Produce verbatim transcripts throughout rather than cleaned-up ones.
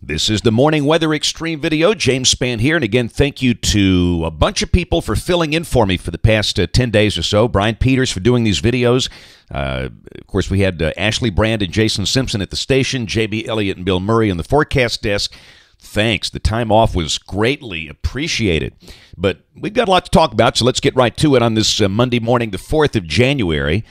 This is the Morning Weather Extreme video. James Spann here. And again, thank you to a bunch of people for filling in for me for the past uh, ten days or so. Brian Peters for doing these videos. Uh, of course, we had uh, Ashley Brand and Jason Simpson at the station, J B Elliott and Bill Murray on the forecast desk. Thanks. The time off was greatly appreciated. But we've got a lot to talk about, so let's get right to it on this uh, Monday morning, the fourth of January.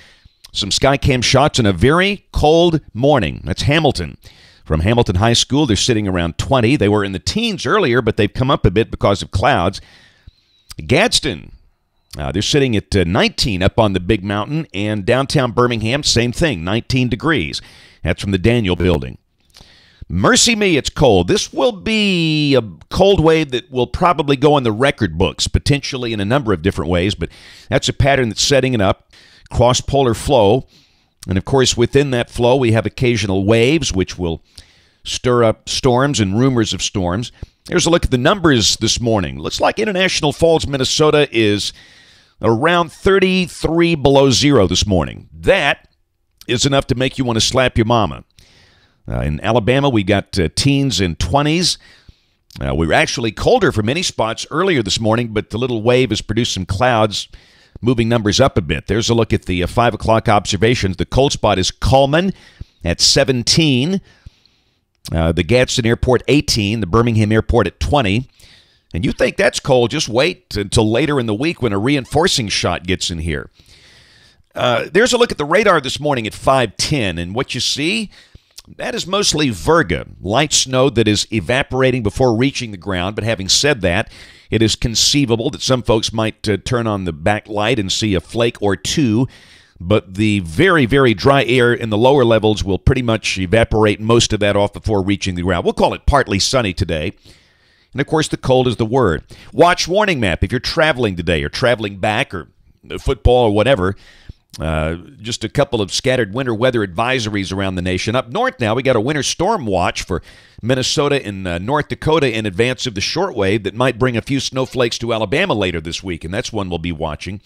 Some Skycam shots and a very cold morning. That's Hamilton. From Hamilton High School, they're sitting around twenty. They were in the teens earlier, but they've come up a bit because of clouds. Gadsden, uh, they're sitting at uh, nineteen up on the big mountain. And downtown Birmingham, same thing, nineteen degrees. That's from the Daniel Building. Mercy me, it's cold. This will be a cold wave that will probably go in the record books, potentially in a number of different ways, but that's a pattern that's setting it up. Cross-polar flow, and of course within that flow we have occasional waves which will stir up storms and rumors of storms. Here's a look at the numbers this morning. Looks like International Falls, Minnesota is around thirty-three below zero this morning. That is enough to make you want to slap your mama. Uh, in Alabama, we got uh, teens and twenties. Uh, we were actually colder for many spots earlier this morning, but the little wave has produced some clouds, moving numbers up a bit. There's a look at the uh, five o'clock observations. The cold spot is Coleman at seventeen, uh, the Gadsden Airport eighteen, the Birmingham Airport at twenty. And you think that's cold, just wait until later in the week when a reinforcing shot gets in here. Uh, there's a look at the radar this morning at five ten, and what you see, that is mostly virga, light snow that is evaporating before reaching the ground. But having said that, it is conceivable that some folks might uh, turn on the backlight and see a flake or two. But the very, very dry air in the lower levels will pretty much evaporate most of that off before reaching the ground. We'll call it partly sunny today. And, of course, the cold is the word. Watch warning map if you're traveling today or traveling back or football or whatever. Uh, just a couple of scattered winter weather advisories around the nation. Up north now, we got a winter storm watch for Minnesota and uh, North Dakota in advance of the shortwave that might bring a few snowflakes to Alabama later this week, and that's one we'll be watching.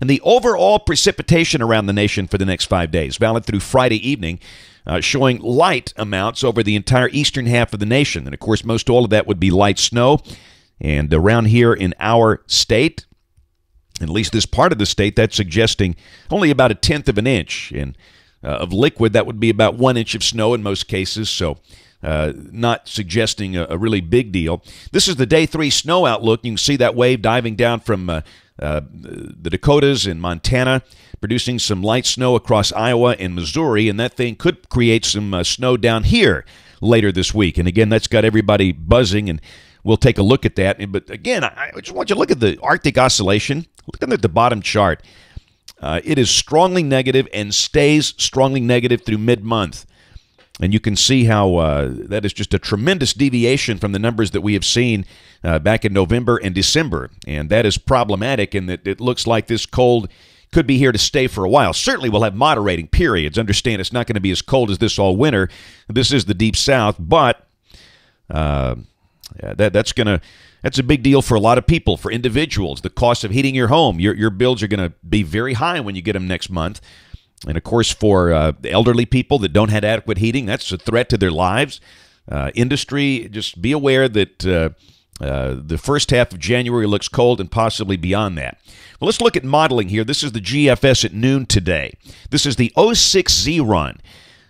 And the overall precipitation around the nation for the next five days, valid through Friday evening, uh, showing light amounts over the entire eastern half of the nation. And, of course, most all of that would be light snow. And around here in our state, at least this part of the state, that's suggesting only about a tenth of an inch in, uh, of liquid. That would be about one inch of snow in most cases, so uh, not suggesting a, a really big deal. This is the day three snow outlook. You can see that wave diving down from uh, uh, the Dakotas and Montana, producing some light snow across Iowa and Missouri, and that thing could create some uh, snow down here later this week. And, again, that's got everybody buzzing, and we'll take a look at that. But, again, I just want you to look at the Arctic Oscillation. Look at the bottom chart. Uh, it is strongly negative and stays strongly negative through mid-month. And you can see how uh, that is just a tremendous deviation from the numbers that we have seen uh, back in November and December. And that is problematic in that it looks like this cold could be here to stay for a while. Certainly we'll have moderating periods. Understand it's not going to be as cold as this all winter. This is the Deep South, but uh, that that's going to... That's a big deal for a lot of people, for individuals. The cost of heating your home, your, your bills are going to be very high when you get them next month. And, of course, for uh, elderly people that don't have adequate heating, that's a threat to their lives. Uh, industry, just be aware that uh, uh, the first half of January looks cold and possibly beyond that. Well, let's look at modeling here. This is the G F S at noon today. This is the oh six Z run.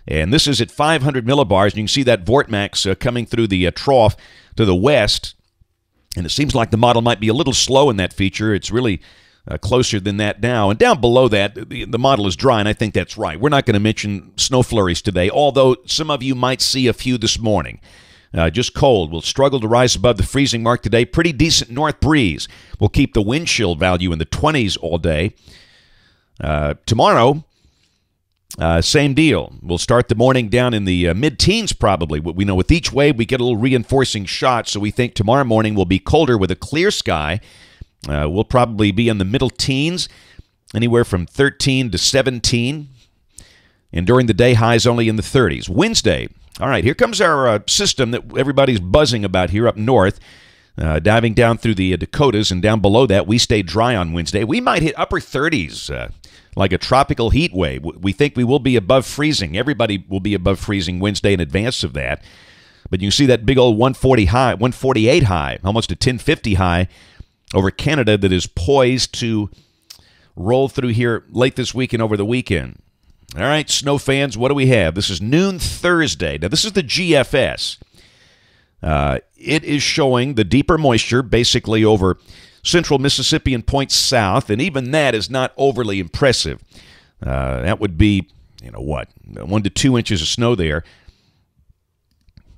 And this is at five hundred millibars. And you can see that Vortmax uh, coming through the uh, trough to the west. And it seems like the model might be a little slow in that feature. It's really uh, closer than that now. And down below that, the, the model is dry, and I think that's right. We're not going to mention snow flurries today, although some of you might see a few this morning. Uh, just cold. We'll struggle to rise above the freezing mark today. Pretty decent north breeze. We'll keep the wind chill value in the twenties all day. Uh, tomorrow, uh, same deal. We'll start the morning down in the uh, mid-teens probably. We know with each wave we get a little reinforcing shot, so we think tomorrow morning will be colder with a clear sky. Uh, we'll probably be in the middle teens, anywhere from thirteen to seventeen. And during the day, highs only in the thirties. Wednesday, all right, here comes our uh, system that everybody's buzzing about here up north. Uh, diving down through the uh, Dakotas, and down below that, we stay dry on Wednesday. We might hit upper thirties, uh, like a tropical heat wave. We think we will be above freezing. Everybody will be above freezing Wednesday in advance of that. But you see that big old one forty high, one forty-eight high, almost a ten fifty high over Canada that is poised to roll through here late this week and over the weekend. All right, snow fans, what do we have? This is noon Thursday. Now, this is the G F S. Uh, it is showing the deeper moisture basically over central Mississippi and points south, and even that is not overly impressive. Uh, that would be, you know what, one to two inches of snow there.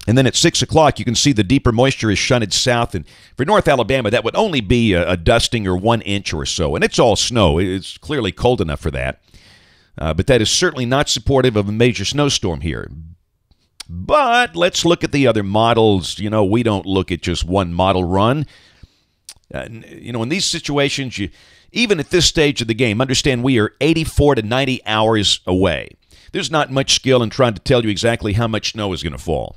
And then at six o'clock, you can see the deeper moisture is shunted south. And for North Alabama, that would only be a, a dusting or one inch or so. And it's all snow. It's clearly cold enough for that. Uh, but that is certainly not supportive of a major snowstorm here. But let's look at the other models. You know, we don't look at just one model run. Uh, you know, in these situations, you, even at this stage of the game, understand we are eighty-four to ninety hours away. There's not much skill in trying to tell you exactly how much snow is going to fall.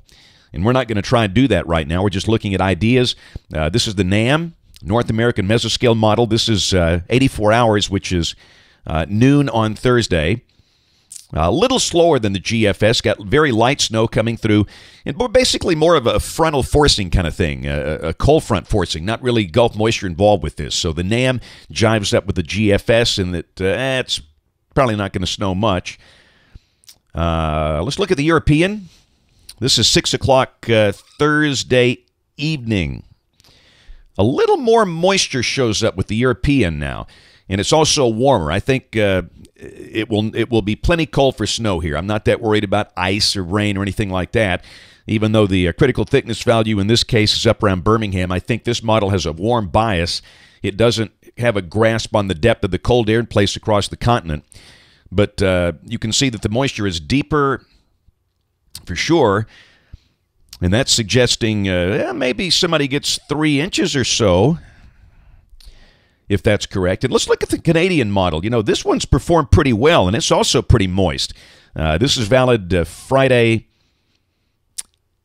And we're not going to try and do that right now. We're just looking at ideas. Uh, this is the NAM, North American Mesoscale model. This is uh, eighty-four hours, which is uh, noon on Thursday. A little slower than the G F S, got very light snow coming through, and basically more of a frontal forcing kind of thing, a, a cold front forcing, not really Gulf moisture involved with this. So the NAM jives up with the G F S in that uh, eh, it's probably not going to snow much. Uh, let's look at the European. This is six o'clock uh, Thursday evening. A little more moisture shows up with the European now, and it's also warmer. I think uh, it will it will be plenty cold for snow here. I'm not that worried about ice or rain or anything like that, even though the uh, critical thickness value in this case is up around Birmingham. I think this model has a warm bias. It doesn't have a grasp on the depth of the cold air in place across the continent. But uh, you can see that the moisture is deeper for sure, and that's suggesting uh, maybe somebody gets three inches or so, if that's correct. And let's look at the Canadian model. You know, this one's performed pretty well, and it's also pretty moist. Uh, this is valid uh, Friday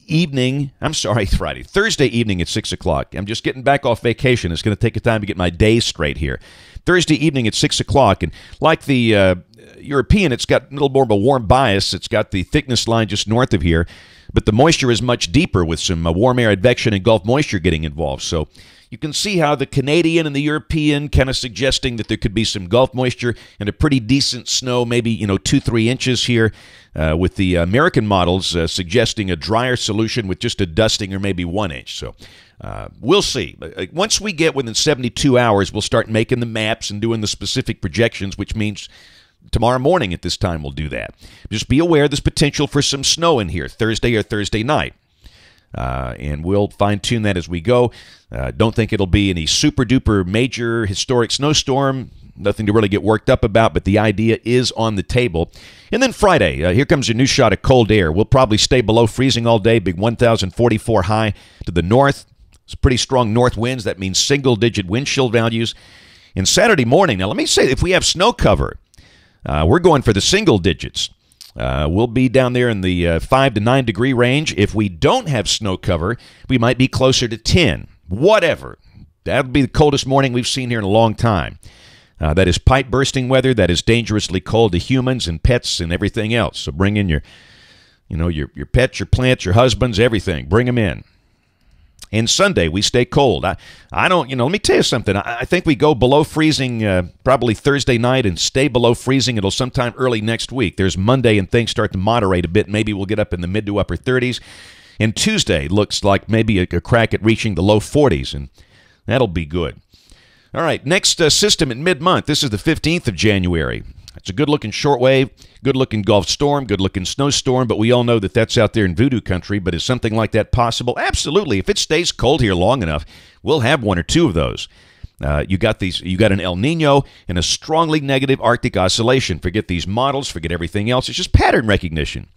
evening. I'm sorry, Friday. Thursday evening at six o'clock. I'm just getting back off vacation. It's going to take a time to get my days straight here. Thursday evening at six o'clock. And like the uh, European, it's got a little more of a warm bias. It's got the thickness line just north of here. But the moisture is much deeper with some uh, warm air advection and Gulf moisture getting involved. So you can see how the Canadian and the European kind of suggesting that there could be some Gulf moisture and a pretty decent snow, maybe, you know, two, three inches here, uh, with the American models uh, suggesting a drier solution with just a dusting or maybe one inch. So uh, we'll see. Once we get within seventy-two hours, we'll start making the maps and doing the specific projections, which means tomorrow morning at this time we'll do that. Just be aware there's potential for some snow in here Thursday or Thursday night. Uh, and we'll fine-tune that as we go. Uh, don't think it'll be any super-duper major historic snowstorm. Nothing to really get worked up about, but the idea is on the table. And then Friday, uh, here comes your new shot of cold air. We'll probably stay below freezing all day, big one thousand forty-four high to the north. It's pretty strong north winds. That means single-digit wind chill values. And Saturday morning, now let me say, if we have snow cover, uh, we're going for the single digits. Uh, we'll be down there in the uh, five to nine degree range. If we don't have snow cover, we might be closer to ten. Whatever. That would be the coldest morning we've seen here in a long time. Uh, that is pipe-bursting weather. That is dangerously cold to humans and pets and everything else. So bring in your, you know, your, your pets, your plants, your husbands, everything. Bring them in. And Sunday, we stay cold. I, I don't, you know, let me tell you something. I, I think we go below freezing uh, probably Thursday night and stay below freezing until sometime early next week. There's Monday and things start to moderate a bit. Maybe we'll get up in the mid to upper thirties. And Tuesday looks like maybe a, a crack at reaching the low forties, and that'll be good. All right, next uh, system at mid-month. This is the fifteenth of January. It's a good-looking shortwave, good-looking Gulf storm, good-looking snowstorm, but we all know that that's out there in voodoo country. But is something like that possible? Absolutely. If it stays cold here long enough, we'll have one or two of those. Uh, you got these. You got an El Nino and a strongly negative Arctic oscillation. Forget these models. Forget everything else. It's just pattern recognition.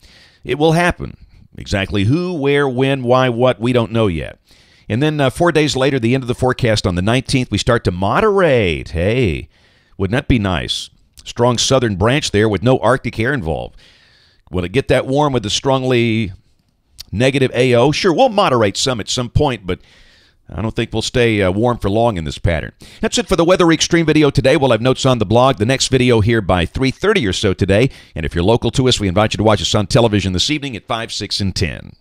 It will happen. Exactly who, where, when, why, what, we don't know yet. And then uh, four days later, the end of the forecast on the nineteenth, we start to moderate. Hey, wouldn't that be nice? Strong southern branch there with no Arctic air involved. Will it get that warm with a strongly negative A O? Sure, we'll moderate some at some point, but I don't think we'll stay uh, warm for long in this pattern. That's it for the Weather Extreme video today. We'll have notes on the blog. The next video here by three thirty or so today. And if you're local to us, we invite you to watch us on television this evening at five, six, and ten.